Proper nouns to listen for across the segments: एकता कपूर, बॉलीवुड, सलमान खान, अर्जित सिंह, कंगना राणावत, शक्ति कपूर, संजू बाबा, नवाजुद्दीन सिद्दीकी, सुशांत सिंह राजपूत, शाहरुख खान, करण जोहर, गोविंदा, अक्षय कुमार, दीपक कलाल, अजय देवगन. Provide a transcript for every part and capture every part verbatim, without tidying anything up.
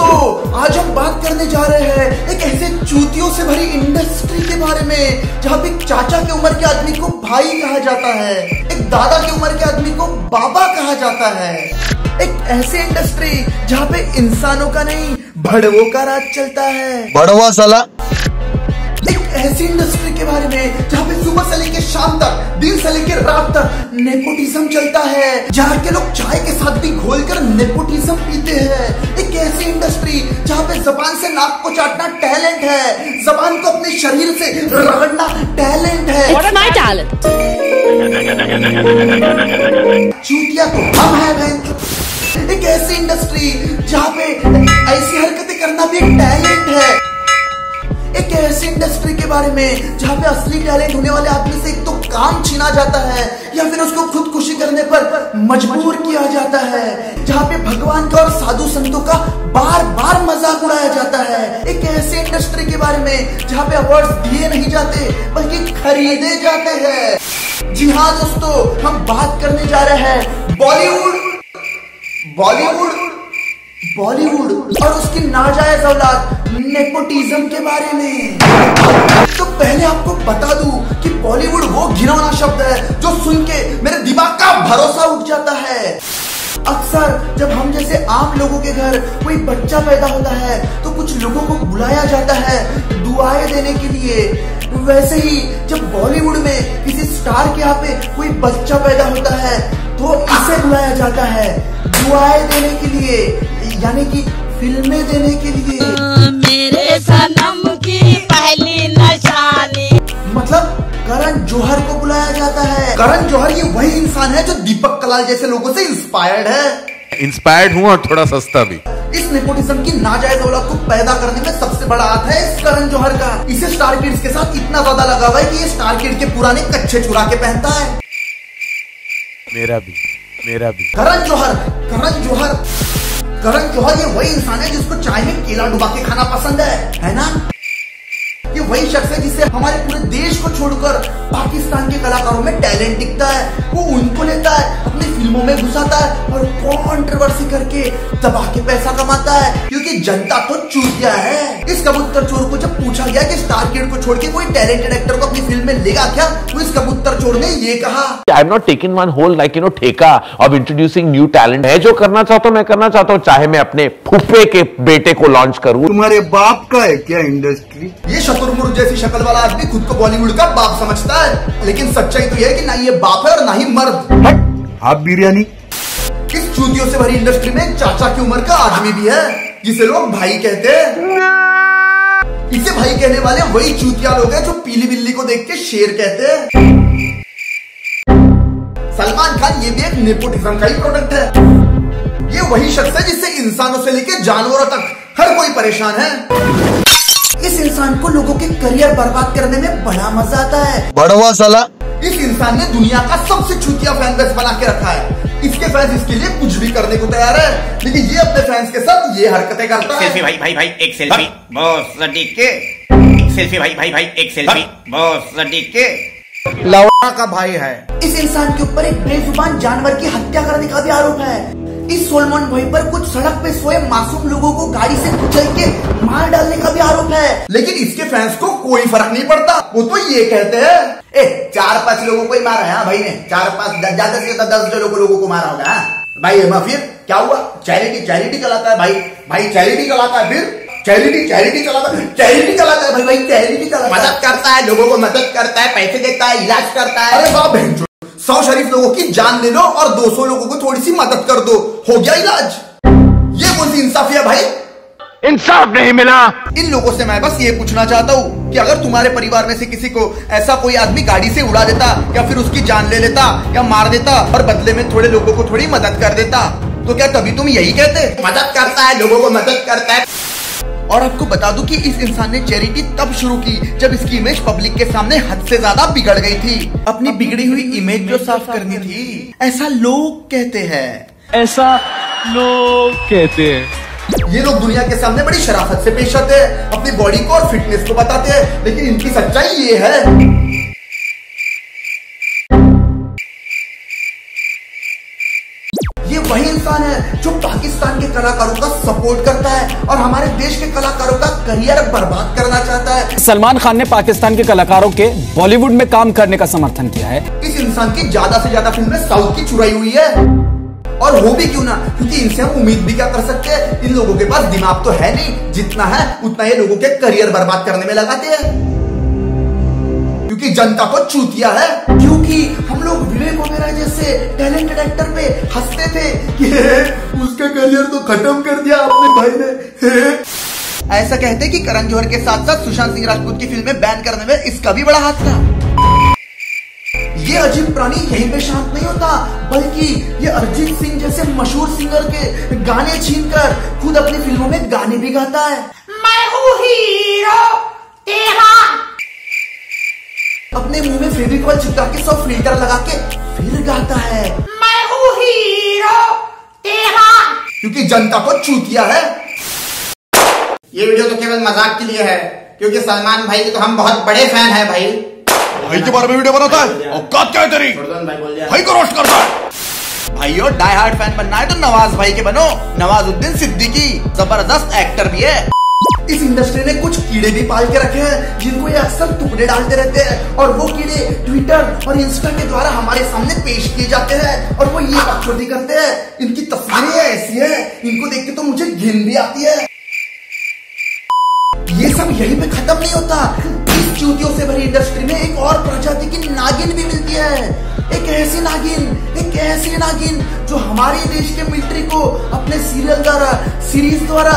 दोस्तों आज हम बात करने जा रहे हैं एक ऐसे चूतियों से भरी इंडस्ट्री के बारे में जहाँ पे चाचा की उम्र के आदमी को भाई कहा जाता है, एक दादा की उम्र के आदमी को बाबा कहा जाता है। एक ऐसी इंडस्ट्री जहाँ पे इंसानों का नहीं भड़वों का राज चलता है, भड़वा साला। एक ऐसी इंडस्ट्री के बारे में जहाँ पे सुबह से लेकर शाम तक, दिन से लेकर रात तक नेपोटिज्म चलता है, जहाँ के लोग चाय के साथ भी घोल कर नेपोटिज्म पीते हैं। एक ऐसी इंडस्ट्री जहाँ पे जबान से नाक को चाटना टैलेंट है, जबान को अपने शरीर से रगड़ना टैलेंट है। चूतिया तो हम है। एक ऐसी इंडस्ट्री जहाँ पे ऐसी हरकतें करना भी टैलेंट है। एक ऐसी इंडस्ट्री के बारे में जहाँ पे असली टैलेंट होने वाले आदमी से एक तो काम छीना जाता है या फिर उसको खुदकुशी करने पर मजबूर किया जाता है, जहाँ पे भगवान का और साधु संतों का बार बार मजाक उड़ाया जाता है। एक ऐसी इंडस्ट्री के बारे में जहाँ पे अवार्ड्स दिए नहीं जाते बल्कि खरीदे जाते हैं। जी हाँ दोस्तों, हम बात करने जा रहे हैं बॉलीवुड बॉलीवुड बॉलीवुड और उसकी नाजायज औलाद नेपोटिज्म के बारे में। तो पहले आपको बता दूं कि बॉलीवुड वो घिनौना शब्द है जो सुन के मेरे दिमाग का भरोसा उठ जाता है। अक्सर जब हम जैसे आम लोगों के घर कोई बच्चा पैदा होता है तो कुछ लोगों को बुलाया जाता है दुआएं देने के लिए। वैसे ही जब बॉलीवुड में किसी स्टार के यहाँ पे कोई बच्चा पैदा होता है तो इसे बुलाया जाता है दुआएं देने के लिए, यानी कि फिल्में देने के लिए। मेरे सनम की पहली निशानी, मतलब करण जोहर को बुलाया जाता है। करण जोहर ये वही इंसान है जो दीपक कलाल जैसे लोगों से इंस्पायर्ड है। इंस्पायर्ड हूँ और थोड़ा सस्ता भी। इस नेपोटिज्म की नाजायज औलाद को पैदा करने में सबसे बड़ा हाथ है इस करण जोहर का। इसे स्टार किड्स के साथ इतना ज्यादा लगा हुआ है कि ये स्टार किड्स के पुराने कच्चे चुरा के पहनता है। मेरा भी मेरा भी करण जोहर करण जोहर करण जोहर ये वही इंसान है जिसको चाय में केला डुबा के खाना पसंद है, है ना? ये वही शख्स है जिससे हमारे पूरे देश को छोड़कर पाकिस्तान के कलाकारों में टैलेंट दिखता है। वो उनको लेता है, अपनी फिल्मों में घुसाता है और कंट्रोवर्सी करके दबा के पैसा कमाता है, क्योंकि जनता तो चूतिया है। इस कबूतर चोर को जब पूछा गया कि स्टार किड को छोड़ के कोई टैलेंटेड एक्टर को अपनी फिल्म में लेगा क्या, तो इस कबूतर चोर ने ये कहा, I am not taking one whole like you know ठेका ऑफ इंट्रोड्यूसिंग न्यू टैलेंट। है जो करना चाहता हूँ मैं करना चाहता हूँ, चाहे मैं अपने फूफे के बेटे को लॉन्च करूँ। तुम्हारे बाप का है क्या इंडस्ट्री? ये शतुरमुर्ग जैसी शक्ल वाला आदमी खुद को बॉलीवुड का बाप समझता है, लेकिन सच्चाई तो ये है कि ना ये बाप है और ना ही मर्द। आप बिरयानी। इस चूतियों से भरी इंडस्ट्री में चाचा की उम्र का आदमी भी है जिसे लोग भाई कहते हैं। इसे भाई कहने वाले वही चूतिया लोग हैं जो पीली बिल्ली को देख के शेर कहते हैं। सलमान खान ये भी एक नेपोटिज्म का ही प्रोडक्ट है। ये वही शख्स है जिससे इंसानों से लेकर जानवरों तक हर कोई परेशान है। इस इंसान को लोगों के करियर बर्बाद करने में बड़ा मजा आता है, बड़वा साला। इस इंसान ने दुनिया का सबसे चूतिया फैन बेस बना के रखा है। इसके फैंस इसके लिए कुछ भी करने को तैयार है, लेकिन ये अपने फैंस के साथ ये हरकतें करता है। सेल्फी भाई भाई भाई एक सेल्फी बॉस सटीक के, एक सेल्फी भाई भाई भाई एक सेल्फी बॉस सटीक के, लौड़ा का भाई है। इस इंसान के ऊपर एक बेजुबान जानवर की हत्या करने का भी आरोप है। इस सलमान भाई पर कुछ सड़क पे सोए मासूम लोगों को गाड़ी से कुचल के मार डालने का भी आरोप है, लेकिन इसके फैंस को कोई फर्क नहीं पड़ता। वो तो ये कहते हैं, ए चार पांच लोगों को ही मारा है भाई ने, चार पांच ज्यादा से ज्यादा दस लोगों लोगों को मारा होगा भाई। हेमा फिर क्या हुआ, चैरिटी चैरिटी चलाता है भाई भाई चैरिटी चलाता है, फिर चैरिटी चैरिटी चलाता है चैरिटी चलाता है भाई भाई चैरिटी चलाता है, मदद करता है, लोगों को मदद करता है, पैसे देता है, इलाज करता है। अरे बाप, सौ शरीफ लोगों की जान ले लो और दो सौ लोगों को थोड़ी सी मदद कर दो, हो गया इलाज। ये कौन सी इंसाफ है भाई? इंसाफ नहीं मिला। इन लोगों से मैं बस ये पूछना चाहता हूँ कि अगर तुम्हारे परिवार में से किसी को ऐसा कोई आदमी गाड़ी से उड़ा देता या फिर उसकी जान ले लेता या मार देता और बदले में थोड़े लोगों को थोड़ी मदद कर देता, तो क्या कभी तुम यही कहते? मदद करता है, लोगों को मदद करता है। और आपको बता दूं कि इस इंसान ने चैरिटी तब शुरू की जब इसकी इमेज पब्लिक के सामने हद से ज्यादा बिगड़ गई थी। अपनी बिगड़ी हुई इमेज जो साफ करनी थी, ऐसा लोग कहते हैं, ऐसा लोग कहते हैं। ये लोग दुनिया के सामने बड़ी शराफत से पेश आते हैं, अपनी बॉडी को और फिटनेस को बताते हैं, लेकिन इनकी सच्चाई ये है। ये वही इंसान है जो पाकिस्तान के कलाकारों का सपोर्ट करता है और हमारे देश के कलाकारों का करियर बर्बाद करना चाहता है। सलमान खान ने पाकिस्तान के कलाकारों के बॉलीवुड में काम करने का समर्थन किया है। इस इंसान की ज्यादा से ज्यादा फिल्में साउथ की चुराई हुई है, और वो भी क्यों ना, क्योंकि इनसे हम उम्मीद भी क्या कर सकते हैं। इन लोगों के पास दिमाग तो है नहीं, जितना है उतना ये लोगों के करियर बर्बाद करने में लगाते हैं, क्योंकि जनता को चूतिया है। क्योंकि हम लोग विवेक वगैरह जैसे टैलेंटेड एक्टर पे हंसते थे कि उसका करियर तो खत्म कर दिया अपने भाई ने। ऐसा कहते कि करण जोहर के साथ साथ सुशांत सिंह राजपूत की फिल्में बैन करने में इसका भी बड़ा हाथ था। ये अजीब प्राणी यहीं पे शांत नहीं होता, बल्कि ये अर्जित सिंह जैसे मशहूर सिंगर के गाने छीनकर खुद अपनी फिल्मों में गाने भी गाता है। मैं हूँ हीरो तेरा। अपने मुंह में फेविकॉल चिपका के सब फिल्टर लगा के फिर गाता है मैं हूँ हीरो तेरा, क्योंकि जनता को चूतिया है। ये वीडियो तो केवल मजाक के लिए है, क्योंकि सलमान भाई के तो हम बहुत बड़े फैन हैं। भाई भाई के बारे में वीडियो बनाता है और औकात क्या है तेरी, भाई को रोस्ट करता है। भाइयों, डाई हार्ड फैन बनना है तो नवाज भाई के बनो। नवाजुद्दीन सिद्दीकी जबरदस्त एक्टर भी है। इस इंडस्ट्री ने कुछ कीड़े भी पाल के रखे हैं, जिनको ये अक्सर टुकड़े डालते रहते हैं, और वो कीड़े ट्विटर और इंस्टा के द्वारा हमारे सामने पेश किए जाते हैं, और वो ये बात छोटी करते हैं। इनकी तस्वीरें ऐसी है, इनको देख के तो मुझे घिन भी आती है। ये सब यहीं पे खत्म नहीं होता। चूतियों से भरी इंडस्ट्री में एक और प्रजाति की नागिन भी मिलती है। एक ऐसी नागिन, एक ऐसी नागिन जो हमारे देश के मिलिट्री को अपने सीरियल द्वारा, सीरीज द्वारा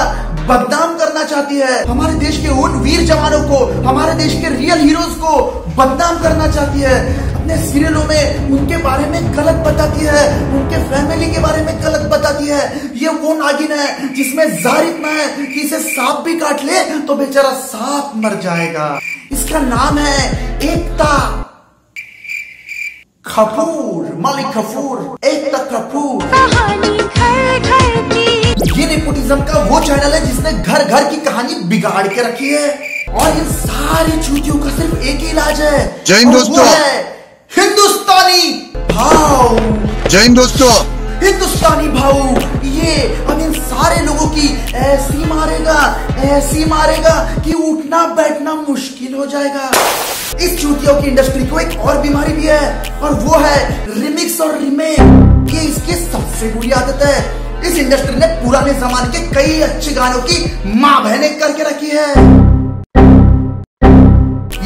बदनाम करना चाहती है। हमारे देश के उन वीर जवानों को, हमारे देश के रियल हीरोज को बदनाम करना चाहती है। अपने सीरियलों में उनके बारे में गलत बताती है, उनके फैमिली के बारे में गलत बताती है। ये वो नागिन है जिसमें ज़हर इतना है कि इसे सांप भी काट ले तो बेचारा सांप मर जाएगा। इसका नाम है एकता कपूर, मालिक कपूर, एकता कपूर। ये नेपोटिज्म का वो चैनल है जिसने घर घर की कहानी बिगाड़ के रखी है, और इन सारी चूतियों का सिर्फ एक ही इलाज है, जय हिंद दोस्तों, हिंदुस्तानी भाव। जय हिंद दोस्तों, हिंदुस्तानी भाव। ये अब इन सारे लोगों की ऐसी मारेगा, ऐसी मारेगा कि उठना बैठना मुश्किल हो जाएगा। इस चूतियों की इंडस्ट्री को एक और बीमारी भी है, और वो है रिमिक्स और रीमेक। ये इसकी सबसे बुरी आदत है। इस इंडस्ट्री ने पुराने जमाने के कई अच्छे गानों की मां बहने करके रखी है।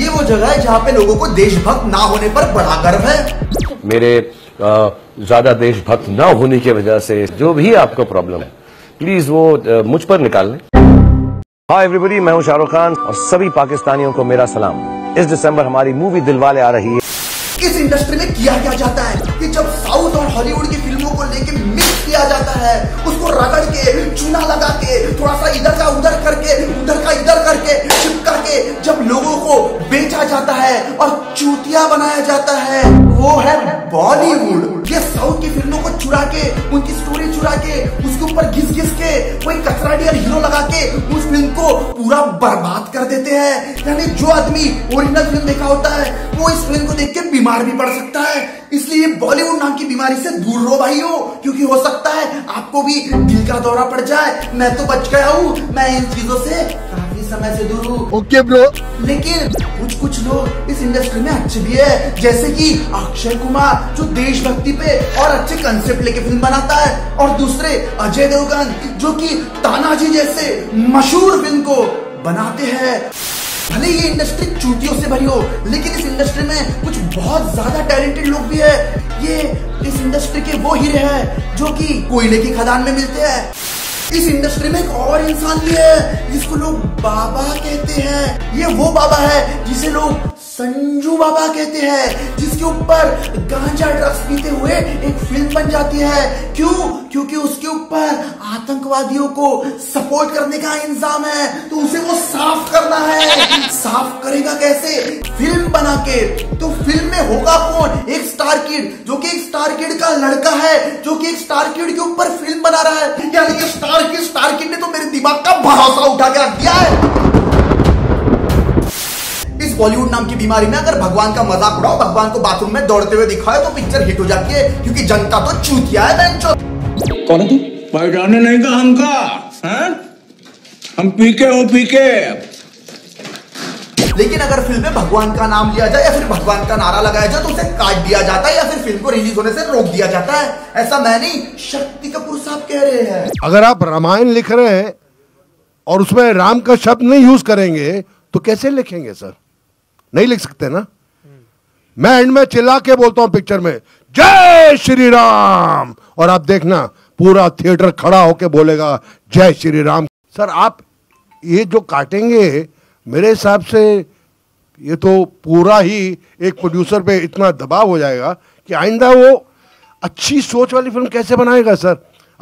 ये वो जगह है जहाँ पे लोगों को देशभक्त ना होने पर बड़ा गर्व है। मेरे ज्यादा देशभक्त ना होने की वजह से जो भी आपको प्रॉब्लम है, प्लीज वो मुझ पर निकाल लें। हाय एवरीबॉडी, मैं हूं शाहरुख खान, और सभी पाकिस्तानियों को मेरा सलाम। इस दिसंबर हमारी मूवी दिलवाले आ रही है। इस इंडस्ट्री में किया क्या जाता है कि जब साउथ और हॉलीवुड की फिल्मों को लेके मिक्स किया जाता है, उसको रगड़ के, चूना लगा के, थोड़ा सा इधर का उधर करके, उधर का इधर करके चिपका के जब लोगों को बेचा जाता है और चूतिया बनाया जाता है, वो है बॉलीवुड। ये साउथ की फिल्मों को चुरा के, उनकी स्टोरी चुरा के, उसके ऊपर घिस घिस के कोई कचरा डियर हीरो लगा के उस फिल्म को पूरा बर्बाद कर देते हैं। यानी जो आदमी ओरिजिनल फिल्म देखा होता है वो इस फिल्म को देख के बीमार भी पड़ सकता है। इसलिए बॉलीवुड नाम की बीमारी से दूर रहो भाइयों, क्योंकि हो सकता है आपको भी दिल का दौरा पड़ जाए। मैं तो बच गया हूँ, मैं इन चीजों से काफी समय से दूर हूँ। Okay bro. लेकिन कुछ कुछ लोग इस इंडस्ट्री में अच्छे भी है, जैसे कि अक्षय कुमार जो देशभक्ति पे और अच्छे कंसेप्ट लेके फिल्म बनाता है, और दूसरे अजय देवगन जो कि तानाजी जैसे मशहूर फिल्म को बनाते हैं। भले ये इंडस्ट्री चूतियों से भरी हो, लेकिन इस इंडस्ट्री में कुछ बहुत ज्यादा टैलेंटेड लोग भी है। ये इस इंडस्ट्री के वो हीरे हैं जो कि कोयले की खदान में मिलते हैं। इस इंडस्ट्री में एक और इंसान भी है जिसको लोग बाबा कहते हैं। ये वो बाबा है जिसे लोग संजू बाबा कहते हैं, जिसके ऊपर गांजा ड्रग्स पीते हुए एक फिल्म बन जाती है। क्यों? क्योंकि उसके ऊपर आतंकवादियों को सपोर्ट करने का इल्जाम है, तो उसे वो साफ करना है। साफ करेगा कैसे? फिल्म बना के। तो फिल्म में होगा कौन? एक स्टार किड, जो कि एक स्टार किड का लड़का है, जो कि एक स्टार किड के ऊपर फिल्म बना रहा है। यानी कि स्टार किड स्टार किड ने तो मेरे दिमाग का भरोसा उठा के रख दिया है। बॉलीवुड नाम की बीमारी में अगर भगवान का मजाक उड़ाओ, भगवान को बाथरूम में दौड़ते हुए दिखाओ, तो पिक्चर हिट हो जाती है, क्योंकि जनता तो चूतिया है। कौन है तू? पहचाने नहीं का हमका है? हम पीके हो पीके। लेकिन अगर फिल्म में भगवान का नाम लिया जाए या फिर भगवान का नारा लगाया जाए तो उसे काट दिया जाता है या फिर फिल्म को रिलीज होने से रोक दिया जाता है। ऐसा मैं नहीं, शक्ति कपूर साहब कह रहे हैं। अगर आप रामायण लिख रहे हैं और उसमें राम का शब्द नहीं यूज करेंगे तो कैसे लिखेंगे सर? नहीं लिख सकते ना। मैं एंड में चिल्ला के बोलता हूँ पिक्चर में, जय श्री राम, और आप देखना पूरा थिएटर खड़ा होके बोलेगा जय श्री राम। सर आप ये जो काटेंगे मेरे हिसाब से ये तो पूरा ही एक प्रोड्यूसर पे इतना दबाव हो जाएगा कि आइंदा वो अच्छी सोच वाली फिल्म कैसे बनाएगा। सर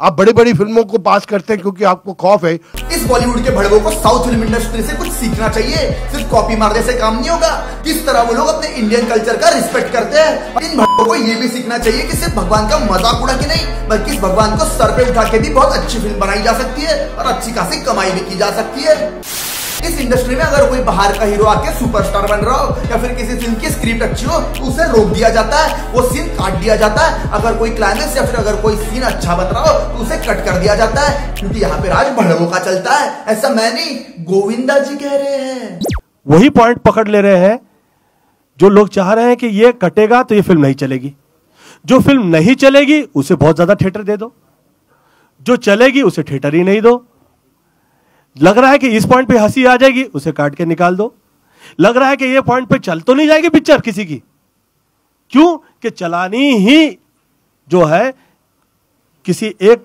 आप बड़ी बड़ी फिल्मों को पास करते हैं क्योंकि आपको खौफ है। इस बॉलीवुड के भड़वों को साउथ फिल्म इंडस्ट्री से कुछ सीखना चाहिए, सिर्फ कॉपी मारने से काम नहीं होगा। किस तरह वो लोग अपने इंडियन कल्चर का रिस्पेक्ट करते हैं, इन भड़वों को ये भी सीखना चाहिए कि सिर्फ भगवान का मजाक उड़ा के नहीं बल्कि इस भगवान को सर पे उठा के भी बहुत अच्छी फिल्म बनाई जा सकती है और अच्छी खासी कमाई भी की जा सकती है। इस इंडस्ट्री में अगर कोई बाहर का हीरो आके सुपरस्टार बन रहा हो या फिर किसी फिल्म की स्क्रिप्ट अच्छी हो तो उसे रोक दिया जाता है, वो सीन काट दिया जाता है। अगर कोई क्लाइमेक्स या फिर अगर कोई सीन अच्छा बन रहा हो तो उसे कट कर दिया जाता है, क्योंकि यहाँ पे राज भड़वों का चलता है। ऐसा मैं नहीं, गोविंदा जी कह रहे हैं। वही पॉइंट पकड़ ले रहे हैं जो लोग चाह रहे हैं कि ये कटेगा तो ये फिल्म नहीं चलेगी। जो फिल्म नहीं चलेगी उसे बहुत ज्यादा थिएटर दे दो, जो चलेगी उसे थिएटर ही नहीं दो। लग रहा है कि इस पॉइंट पे हंसी आ जाएगी उसे काट के निकाल दो। लग रहा है कि ये पॉइंट पे चल तो नहीं जाएगी पिक्चर किसी की, क्यों कि चलानी ही जो है किसी एक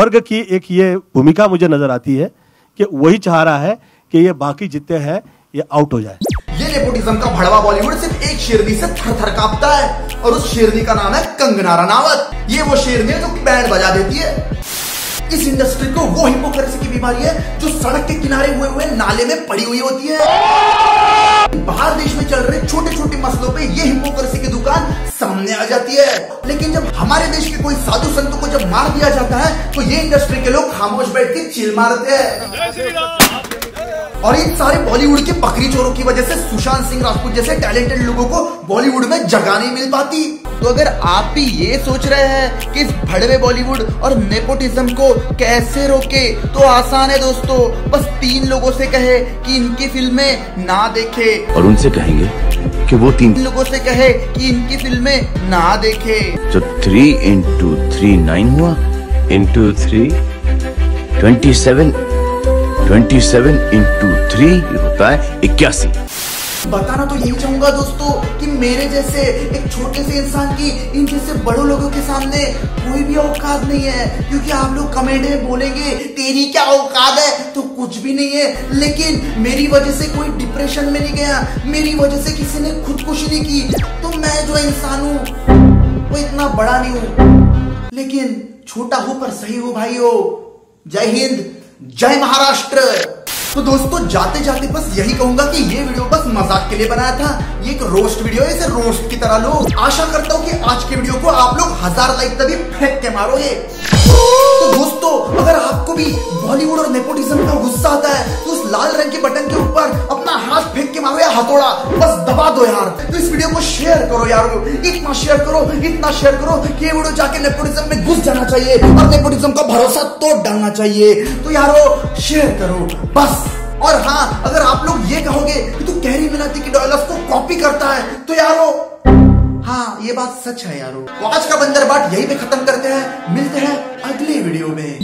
वर्ग की एक ये भूमिका मुझे नजर आती है कि वही चाह रहा है कि ये बाकी जितने हैं ये आउट हो जाए। ये नेपोटिज्म का भड़वा बॉलीवुड सिर्फ एक शेरनी से थर थर कांपता है और उस शेरनी का नाम है कंगना राणावत। ये वो शेरनी है जो बैंड बजा देती है। इस इंडस्ट्री को वो हिपोक्रेसी की बीमारी है जो सड़क के किनारे हुए हुए नाले में पड़ी हुई होती है। बाहर देश में चल रहे छोटे छोटे मसलों पे ये हिपोक्रेसी की दुकान सामने आ जाती है। लेकिन जब हमारे देश के कोई साधु संतों को जब मार दिया जाता है तो ये इंडस्ट्री के लोग खामोश बैठ के चिल मारते हैं। और इन सारे बॉलीवुड के बकरी चोरों की वजह से सुशांत सिंह राजपूत जैसे टैलेंटेड लोगों को बॉलीवुड में जगह नहीं मिल पाती। तो अगर आप भी ये सोच रहे हैं कि इस भड़वे बॉलीवुड और नेपोटिज्म को कैसे रोके तो आसान है दोस्तों, बस तीन लोगों से कहे कि इनकी फिल्में ना देखे और उनसे कहेंगे कि वो तीन लोगों से कहे कि इनकी फिल्में ना देखे। तो थ्री इंटू थ्री नाइन हुआ, into three twenty seven, twenty seven into three होता है इक्यासी। बताना तो यही चाहूंगा दोस्तों कि मेरे जैसे एक छोटे से इंसान की इन जैसे बड़ों लोगों के सामने कोई भी औकात नहीं है, क्योंकि आप लोग कमेंट में बोलेंगे तेरी क्या औकात है तो कुछ भी नहीं है। लेकिन मेरी वजह से कोई डिप्रेशन में नहीं गया, मेरी वजह से किसी ने खुदकुशी नहीं की। तो मैं जो इंसान हूँ वो इतना बड़ा नहीं हूँ, लेकिन छोटा हो पर सही हो भाई हो। जय हिंद, जय महाराष्ट्र। तो दोस्तों जाते जाते बस यही कहूंगा कि ये वीडियो बस मजाक के लिए बनाया था, ये एक रोस्ट वीडियो है, इसे रोस्ट की तरह लो। आशा करता हूँ कि आज के वीडियो को आप लोग हजार लाइक तभी फेंक के मारोगे। तो दोस्तों अगर आपको भी बॉलीवुड और नेपोटिज्म का गुस्सा आता है तो उस लाल रंग के बटन के ऊपर अपना हाथ फेंक के मारो या हथौड़ा बस दबा दो यार। तो इस वीडियो को शेयर करो यार, इतना शेयर करो इतना शेयर करो कि ये वीडियो जाके नेपोटिज्म में घुस जाना चाहिए और नेपोटिज्म का भरोसा तोड़ डालना चाहिए। तो यारो शेयर करो बस। और हाँ, अगर आप लोग ये कहोगे कि तू कहरी मिलाती की डायलॉग्स को कॉपी करता है तो यारो हाँ ये बात सच है यारो। तो आज का बंदरबाट यही पे खत्म करते हैं, मिलते हैं अगले वीडियो में।